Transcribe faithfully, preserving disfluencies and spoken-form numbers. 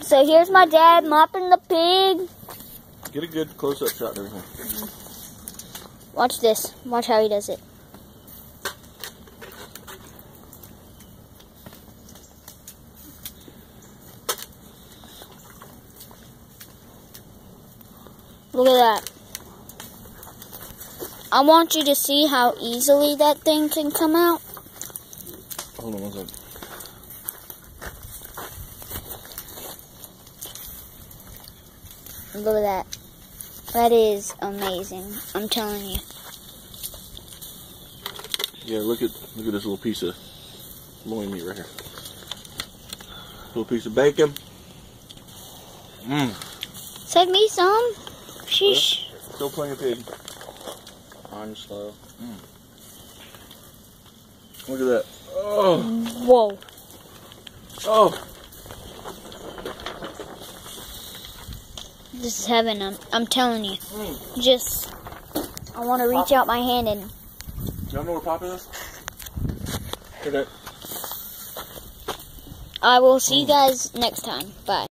So here's my dad mopping the pig. Get a good close-up shot and everything. Watch this. Watch how he does it. Look at that. I want you to see how easily that thing can come out. Hold on one second. Look at that. That is amazing. I'm telling you. Yeah, look at look at this little piece of loin meat right here. Little piece of bacon. Mmm. Save me some. Sheesh. Yeah, still plenty of pig. I'm slow. Mm. Look at that. Oh. Whoa. Oh. This is heaven. I'm, I'm telling you. Mm. Just, I want to reach Pop. out my hand and. Y'all know where Papa is? Okay. I will see mm. you guys next time. Bye.